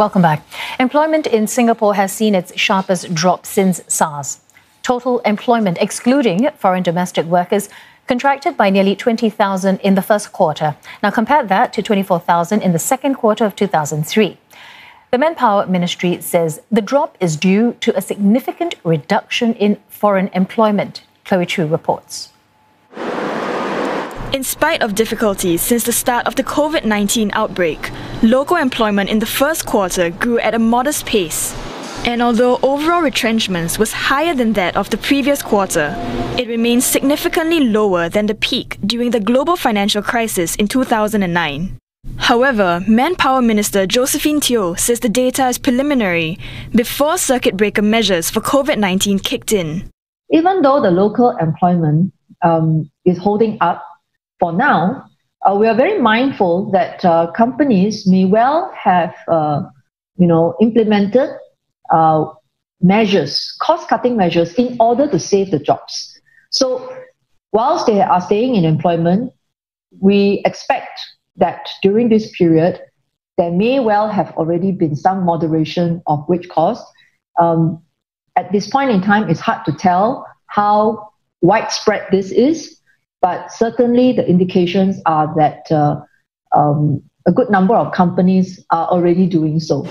Welcome back. Employment in Singapore has seen its sharpest drop since SARS. Total employment, excluding foreign domestic workers, contracted by nearly 20,000 in the first quarter. Now compare that to 24,000 in the second quarter of 2003. The Manpower Ministry says the drop is due to a significant reduction in foreign employment. Chloe Chu reports. In spite of difficulties since the start of the COVID-19 outbreak, local employment in the first quarter grew at a modest pace. And although overall retrenchments was higher than that of the previous quarter, it remains significantly lower than the peak during the global financial crisis in 2009. However, Manpower Minister Josephine Teo says the data is preliminary before circuit breaker measures for COVID-19 kicked in. Even though the local employment is holding up for now, we are very mindful that companies may well have implemented measures, cost-cutting measures, in order to save the jobs. So whilst they are staying in employment, we expect that during this period, there may well have already been some moderation of wage costs. At this point in time, it's hard to tell how widespread this is, but certainly the indications are that a good number of companies are already doing so.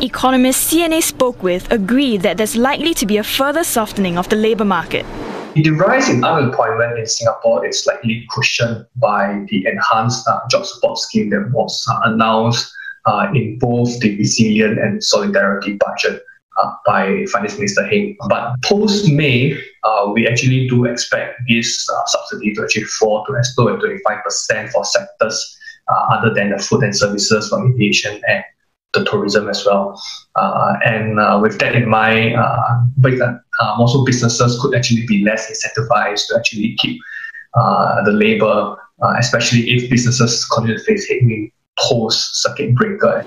Economists CNA spoke with agree that there's likely to be a further softening of the labour market. The rise in unemployment in Singapore is slightly cushioned by the enhanced job support scheme that was announced in both the Resilience and Solidarity Budget by Finance Minister Heng. But post-May, we actually do expect this subsidy to actually fall to as low as 25% for sectors other than the food and services, for aviation and the tourism as well. With that in mind, also businesses could actually be less incentivized to actually keep the labour, especially if businesses continue to face headwind post-circuit breaker.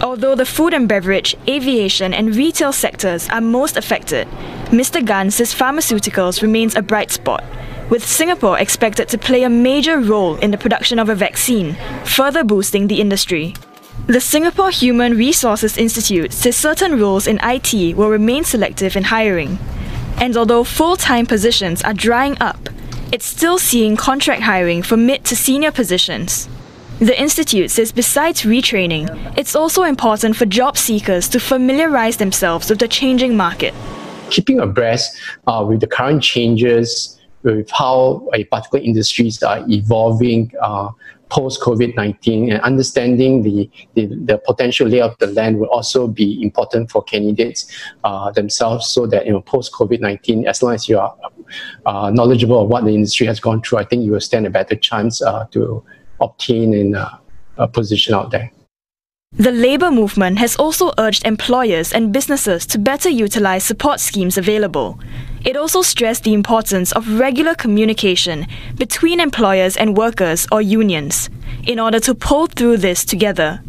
Although the food and beverage, aviation and retail sectors are most affected, Mr. Gunn says pharmaceuticals remains a bright spot, with Singapore expected to play a major role in the production of a vaccine, further boosting the industry. The Singapore Human Resources Institute says certain roles in IT will remain selective in hiring. And although full-time positions are drying up, it's still seeing contract hiring for mid to senior positions. The Institute says besides retraining, it's also important for job seekers to familiarise themselves with the changing market. Keeping abreast with the current changes, with how particular industries are evolving post-COVID-19, and understanding the potential lay of the land will also be important for candidates themselves, so that post-COVID-19, as long as you are knowledgeable of what the industry has gone through, I think you will stand a better chance to obtain a position out there. The labour movement has also urged employers and businesses to better utilise support schemes available. It also stressed the importance of regular communication between employers and workers or unions in order to pull through this together.